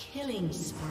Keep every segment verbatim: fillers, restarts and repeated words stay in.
Killing spree.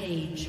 page.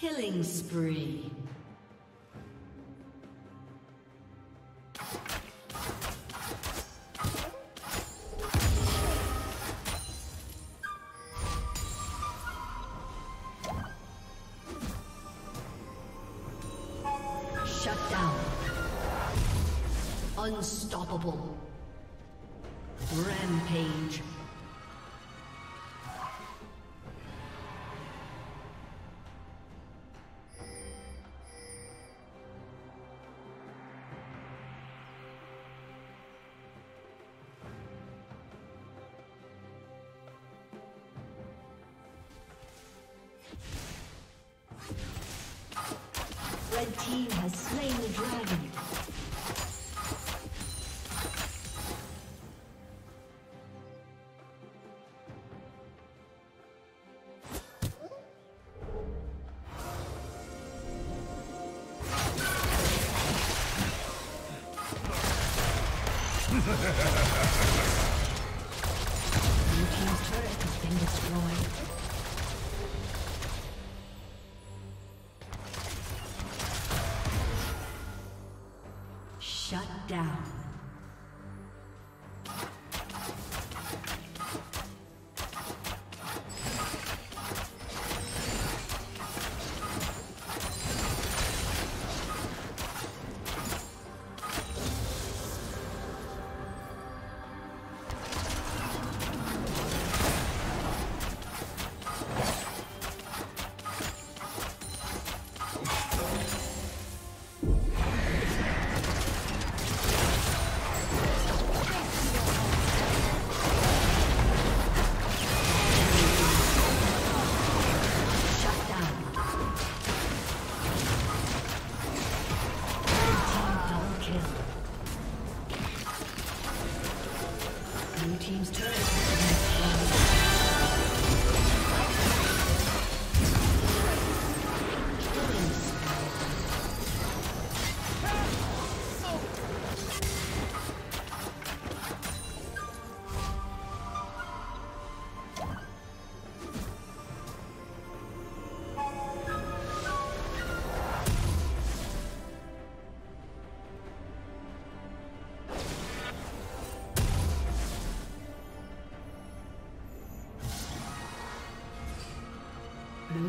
Killing spree. Shut down. Unstoppable. Rampage. Red team has slain the dragon. Blue team's turret has been destroyed. Down. Blue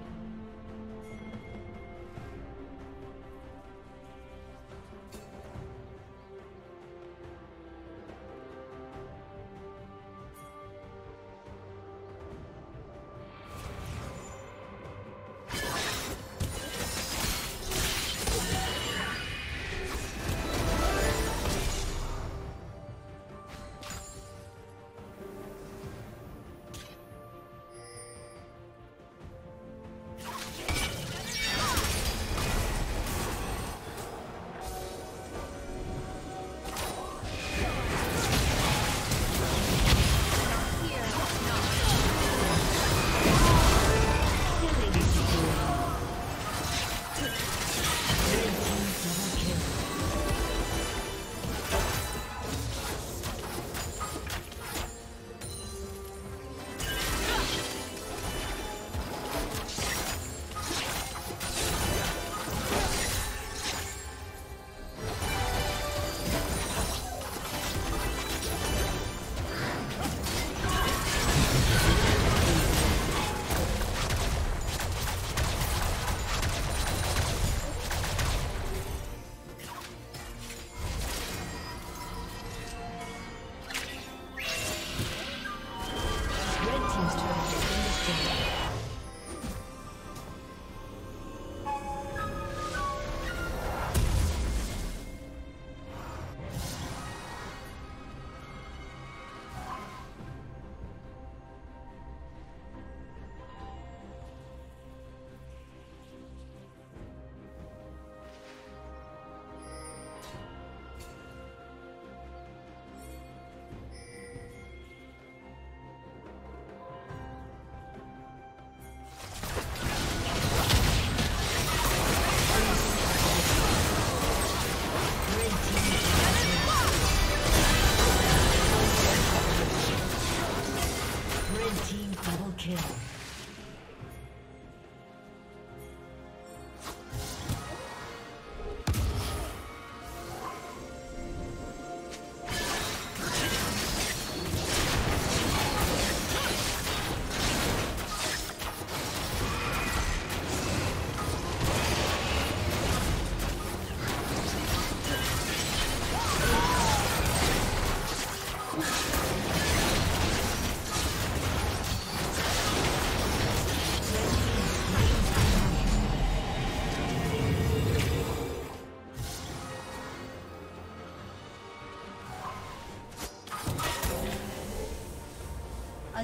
A